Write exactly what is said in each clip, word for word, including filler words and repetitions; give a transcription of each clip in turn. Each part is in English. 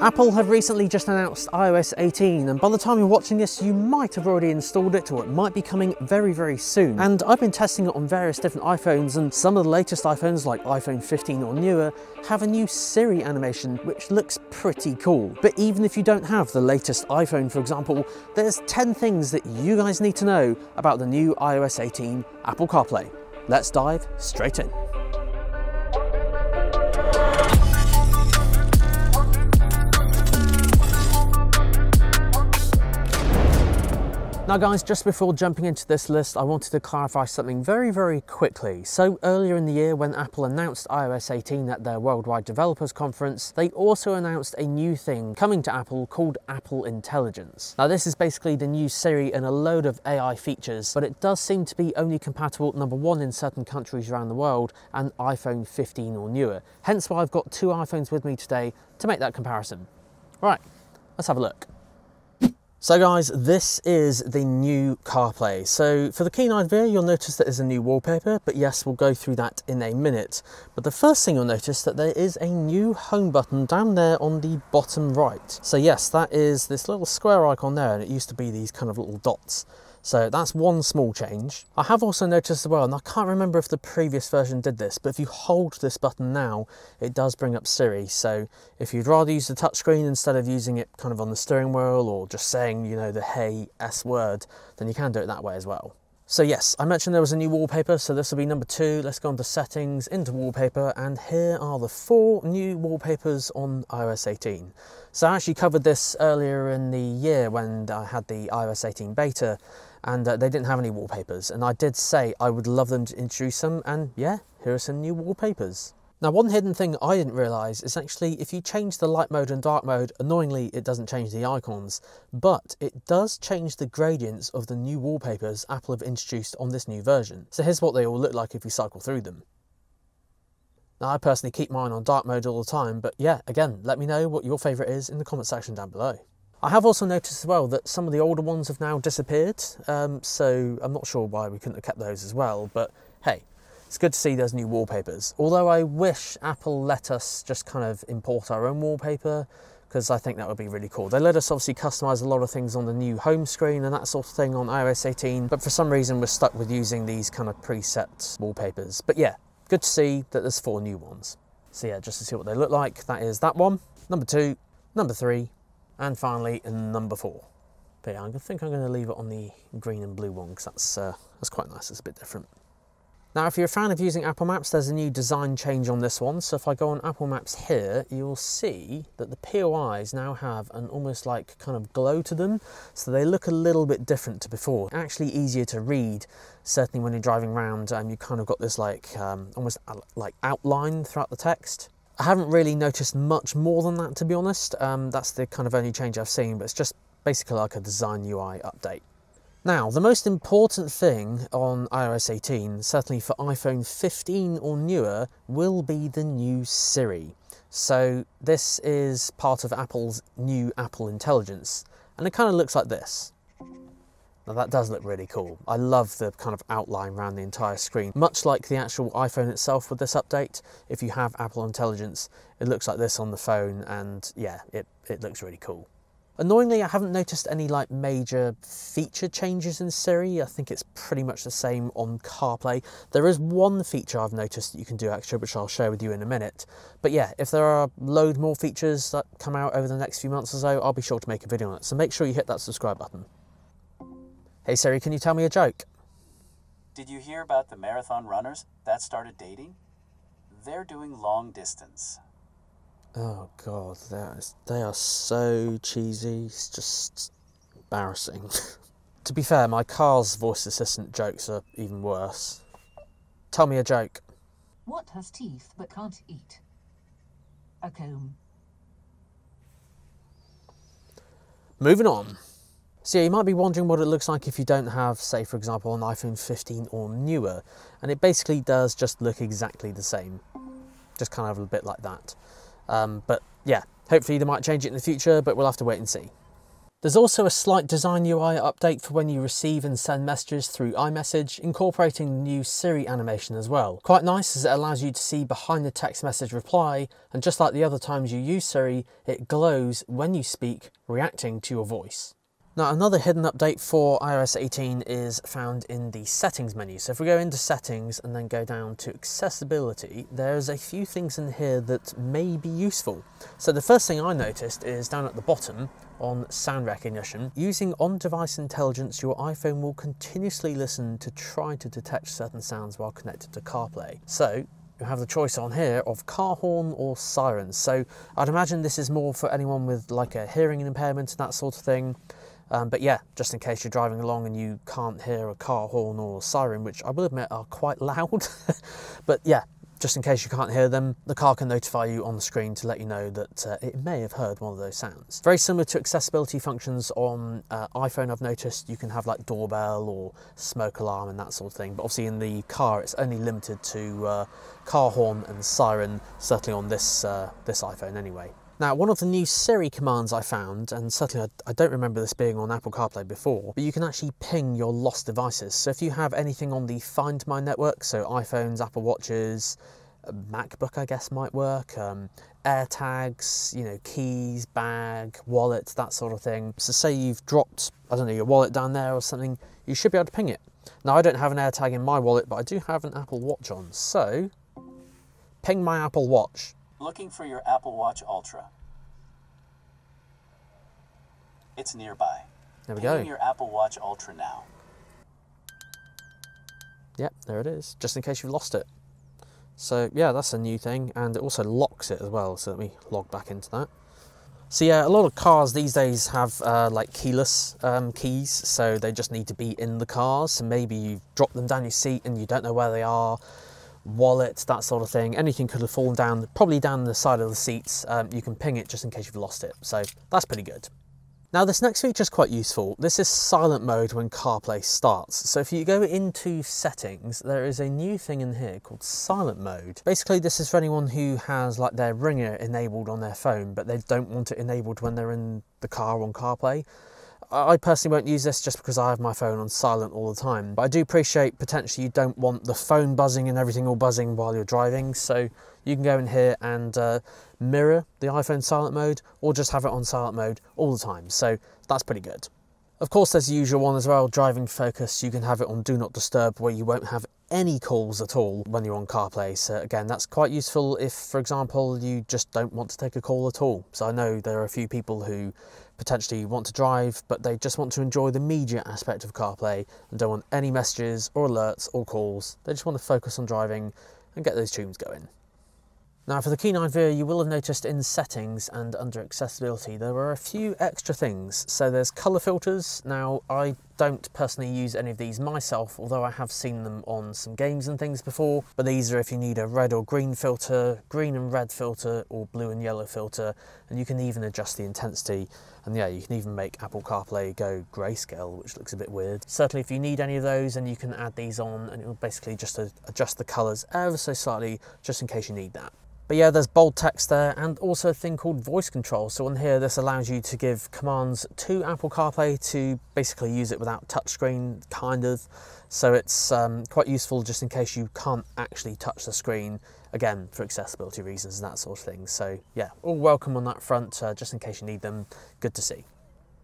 Apple have recently just announced i O S eighteen, and by the time you're watching this you might have already installed it, or it might be coming very very soon. And I've been testing it on various different iPhones, and some of the latest iPhones like iPhone fifteen or newer have a new Siri animation which looks pretty cool. But even if you don't have the latest iPhone, for example, there's ten things that you guys need to know about the new i O S eighteen Apple CarPlay. Let's dive straight in. Now guys, just before jumping into this list, I wanted to clarify something very, very quickly. So earlier in the year, when Apple announced i O S eighteen at their Worldwide Developers Conference, they also announced a new thing coming to Apple called Apple Intelligence. Now this is basically the new Siri and a load of A I features, but it does seem to be only compatible, number one, in certain countries around the world, and iPhone fifteen or newer. Hence why I've got two iPhones with me today to make that comparison. Right, let's have a look. So guys, this is the new CarPlay. So for the keen-eyed viewer, you'll notice that there's a new wallpaper, but yes, we'll go through that in a minute. But the first thing you'll notice that there is a new home button down there on the bottom right. So yes, that is this little square icon there, and it used to be these kind of little dots. So that's one small change. I have also noticed as well, and I can't remember if the previous version did this, but if you hold this button now, it does bring up Siri. So if you'd rather use the touchscreen instead of using it kind of on the steering wheel, or just saying, you know, the hey S word, then you can do it that way as well. So yes, I mentioned there was a new wallpaper, so this will be number two. Let's go on to settings, into wallpaper, and here are the four new wallpapers on i O S eighteen. So I actually covered this earlier in the year when I had the i O S eighteen beta, and uh, they didn't have any wallpapers, and I did say I would love them to introduce them, and yeah, here are some new wallpapers. Now one hidden thing I didn't realise is actually if you change the light mode and dark mode, annoyingly it doesn't change the icons, but it does change the gradients of the new wallpapers Apple have introduced on this new version. So here's what they all look like if you cycle through them. Now I personally keep mine on dark mode all the time, but yeah, again, let me know what your favourite is in the comment section down below. I have also noticed as well that some of the older ones have now disappeared, um, so I'm not sure why we couldn't have kept those as well, but hey. It's good to see those new wallpapers, although I wish Apple let us just kind of import our own wallpaper, because I think that would be really cool. They let us obviously customize a lot of things on the new home screen and that sort of thing on i O S eighteen, but for some reason we're stuck with using these kind of preset wallpapers. But yeah, good to see that there's four new ones. So yeah, just to see what they look like, that is that one, number two, number three, and finally number four. But yeah, I think I'm going to leave it on the green and blue one, because that's, uh, that's quite nice, it's a bit different. Now, if you're a fan of using Apple Maps, there's a new design change on this one. So if I go on Apple Maps here, you'll see that the P O Is now have an almost like kind of glow to them. So they look a little bit different to before. Actually easier to read, certainly when you're driving around, um, you kind of got this like um, almost like outline throughout the text. I haven't really noticed much more than that, to be honest. Um, that's the kind of only change I've seen, but it's just basically like a design U I update. Now, the most important thing on i O S eighteen, certainly for iPhone fifteen or newer, will be the new Siri. So this is part of Apple's new Apple Intelligence, and it kind of looks like this. Now that does look really cool. I love the kind of outline around the entire screen, much like the actual iPhone itself with this update. If you have Apple Intelligence, it looks like this on the phone, and yeah, it, it looks really cool. Annoyingly, I haven't noticed any like major feature changes in Siri. I think it's pretty much the same on CarPlay. There is one feature I've noticed that you can do extra, which I'll share with you in a minute. But yeah, if there are a load more features that come out over the next few months or so, I'll be sure to make a video on it. So make sure you hit that subscribe button. Hey Siri, can you tell me a joke? Did you hear about the marathon runners that started dating? They're doing long distance. Oh God, that is, they are so cheesy, it's just embarrassing. To be fair, my car's voice assistant jokes are even worse. Tell me a joke. What has teeth but can't eat? A comb. Moving on. So yeah, you might be wondering what it looks like if you don't have, say for example, an iPhone fifteen or newer, and it basically does just look exactly the same. Just kind of a bit like that. Um, but yeah, hopefully they might change it in the future, but we'll have to wait and see. There's also a slight design U I update for when you receive and send messages through iMessage, incorporating the new Siri animation as well. Quite nice, as it allows you to see behind the text message reply, and just like the other times you use Siri, it glows when you speak, reacting to your voice. Now, another hidden update for i O S eighteen is found in the settings menu. So if we go into settings and then go down to accessibility, there's a few things in here that may be useful. So the first thing I noticed is down at the bottom on sound recognition, using on-device intelligence, your iPhone will continuously listen to try to detect certain sounds while connected to CarPlay. So you have the choice on here of car horn or sirens. So I'd imagine this is more for anyone with like a hearing impairment and that sort of thing. Um, but yeah, just in case you're driving along and you can't hear a car horn or a siren, which I will admit are quite loud, but yeah, just in case you can't hear them, the car can notify you on the screen to let you know that uh, it may have heard one of those sounds. Very similar to accessibility functions on uh, iPhone, I've noticed you can have like doorbell or smoke alarm and that sort of thing, but obviously in the car it's only limited to uh, car horn and siren, certainly on this, uh, this iPhone anyway. Now, one of the new Siri commands I found, and certainly I, I don't remember this being on Apple CarPlay before, but you can actually ping your lost devices. So if you have anything on the Find My network, so iPhones, Apple Watches, MacBook I guess might work, um, AirTags, you know, keys, bag, wallet, that sort of thing. So say you've dropped, I don't know, your wallet down there or something, you should be able to ping it. Now, I don't have an AirTag in my wallet, but I do have an Apple Watch on, so ping my Apple Watch. Looking for your Apple Watch Ultra. It's nearby. There we go. Ping your Apple Watch Ultra now. Yep, there it is, just in case you've lost it. So yeah, that's a new thing, and it also locks it as well, so let me log back into that. So yeah, a lot of cars these days have uh, like keyless um, keys, so they just need to be in the cars. So maybe you've dropped them down your seat and you don't know where they are. Wallets, that sort of thing, anything could have fallen down, probably down the side of the seats. Um, you can ping it just in case you've lost it, so that's pretty good. Now, this next feature is quite useful. This is silent mode when CarPlay starts. So if you go into settings, there is a new thing in here called silent mode. Basically, this is for anyone who has like their ringer enabled on their phone, but they don't want it enabled when they're in the car on CarPlay. I personally won't use this just because I have my phone on silent all the time, but I do appreciate potentially you don't want the phone buzzing and everything all buzzing while you're driving, so you can go in here and uh, mirror the iPhone silent mode, or just have it on silent mode all the time, so that's pretty good. Of course, there's the usual one as well, driving focus. You can have it on do not disturb, where you won't have any calls at all when you're on CarPlay. So again, that's quite useful if, for example, you just don't want to take a call at all. So I know there are a few people who potentially want to drive, but they just want to enjoy the media aspect of CarPlay and don't want any messages or alerts or calls. They just want to focus on driving and get those tunes going. Now, for the keen-eyed viewer, you will have noticed in settings and under accessibility there were a few extra things. So there's colour filters. Now, I don't personally use any of these myself, although I have seen them on some games and things before, but these are if you need a red or green filter, green and red filter, or blue and yellow filter, and you can even adjust the intensity, and yeah, you can even make Apple CarPlay go grayscale, which looks a bit weird. Certainly if you need any of those, and you can add these on, and it will basically just adjust the colours ever so slightly, just in case you need that. But yeah, there's bold text there, and also a thing called voice control. So on here, this allows you to give commands to Apple CarPlay to basically use it without touchscreen, kind of. So it's um, quite useful just in case you can't actually touch the screen, again, for accessibility reasons and that sort of thing. So yeah, all welcome on that front, uh, just in case you need them, good to see.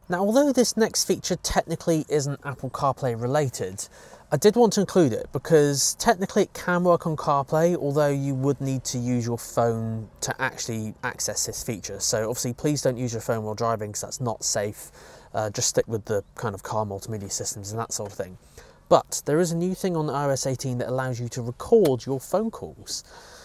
Now, although this next feature technically isn't Apple CarPlay related, I did want to include it because technically it can work on CarPlay, although you would need to use your phone to actually access this feature. So obviously please don't use your phone while driving because that's not safe. Uh, just stick with the kind of car multimedia systems and that sort of thing. But there is a new thing on i O S eighteen that allows you to record your phone calls.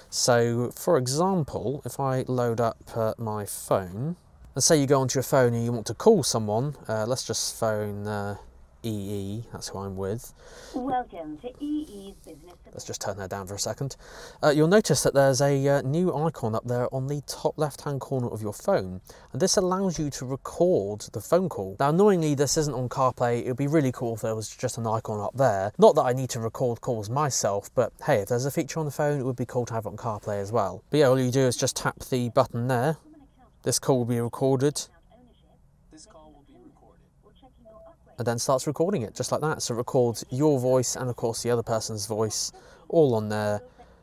So for example, if I load up uh, my phone, and say you go onto your phone and you want to call someone, uh, let's just phone uh, E E, that's who I'm with. Welcome to E E's business. Let's just turn that down for a second. Uh, you'll notice that there's a uh, new icon up there on the top left-hand corner of your phone, and this allows you to record the phone call. Now, annoyingly, this isn't on CarPlay. It would be really cool if there was just an icon up there. Not that I need to record calls myself, but hey, if there's a feature on the phone, it would be cool to have it on CarPlay as well. But yeah, all you do is just tap the button there. This call will be recorded. This call will be recorded. and then starts recording it just like that. So it records your voice and of course the other person's voice all on there,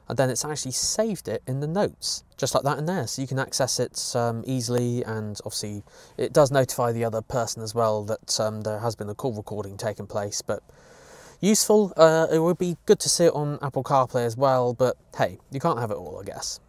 and then it's actually saved it in the notes just like that in there, so you can access it um, easily. And obviously it does notify the other person as well that um, there has been a call recording taking place. But useful. Uh, it would be good to see it on Apple CarPlay as well, but hey, you can't have it all, I guess.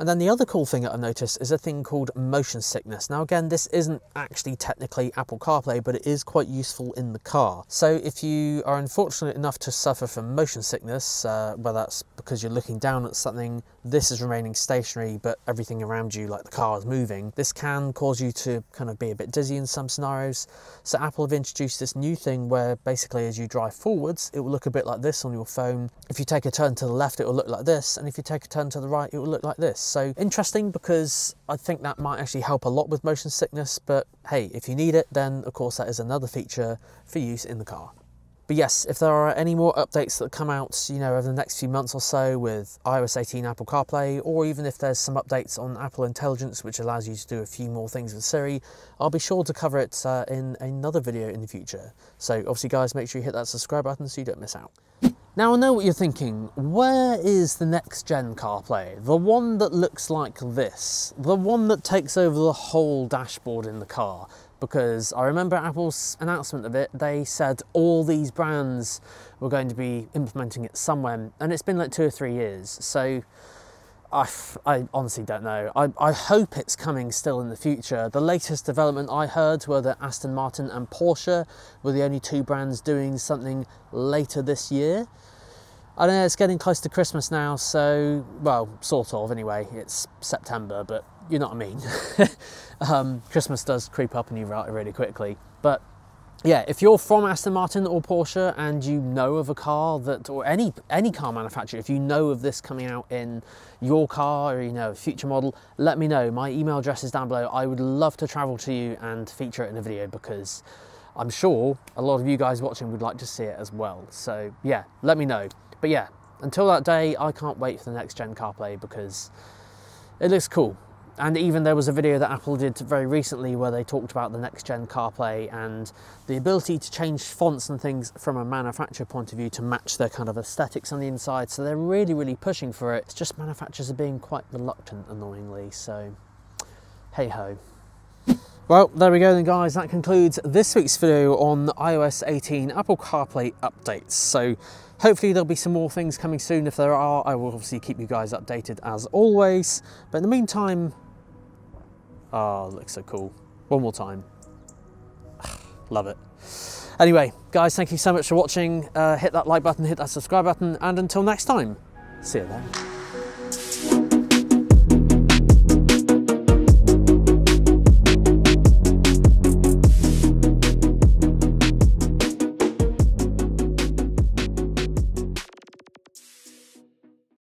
And then the other cool thing that I've noticed is a thing called motion sickness. Now again, this isn't actually technically Apple CarPlay, but it is quite useful in the car. So if you are unfortunate enough to suffer from motion sickness, uh, whether that's because you're looking down at something, this is remaining stationary, but everything around you, like the car, is moving. This can cause you to kind of be a bit dizzy in some scenarios. So Apple have introduced this new thing where basically as you drive forwards, it will look a bit like this on your phone. If you take a turn to the left, it will look like this. And if you take a turn to the right, it will look like this. So interesting, because I think that might actually help a lot with motion sickness, but hey, if you need it, then of course that is another feature for use in the car. But yes, if there are any more updates that come out, you know, over the next few months or so with i O S eighteen Apple CarPlay, or even if there's some updates on Apple Intelligence, which allows you to do a few more things with Siri, I'll be sure to cover it uh, in another video in the future. So obviously guys, make sure you hit that subscribe button so you don't miss out. Now I know what you're thinking, where is the next gen CarPlay? The one that looks like this, the one that takes over the whole dashboard in the car. Because I remember Apple's announcement of it, they said all these brands were going to be implementing it somewhere, and it's been like two or three years. So I, I honestly don't know. I, I hope it's coming still in the future. The latest development I heard were that Aston Martin and Porsche were the only two brands doing something later this year. I don't know, it's getting close to Christmas now, so, well, sort of, anyway. It's September, but you know what I mean. um, Christmas does creep up on you really quickly. But yeah, if you're from Aston Martin or Porsche and you know of a car that, or any any car manufacturer, if you know of this coming out in your car or, you know, a future model, let me know. My email address is down below. I would love to travel to you and feature it in a video, because I'm sure a lot of you guys watching would like to see it as well. So yeah, let me know. But yeah, until that day, I can't wait for the next gen CarPlay, because it looks cool. And even there was a video that Apple did very recently where they talked about the next gen CarPlay and the ability to change fonts and things from a manufacturer point of view to match their kind of aesthetics on the inside. So they're really, really pushing for it. It's just manufacturers are being quite reluctant, annoyingly. So hey ho. Well, there we go then guys, that concludes this week's video on i O S eighteen Apple CarPlay updates. So hopefully there'll be some more things coming soon. If there are, I will obviously keep you guys updated as always. But in the meantime, oh, it looks so cool. One more time. Love it. Anyway, guys, thank you so much for watching. Uh, hit that like button, hit that subscribe button, and until next time, see you then.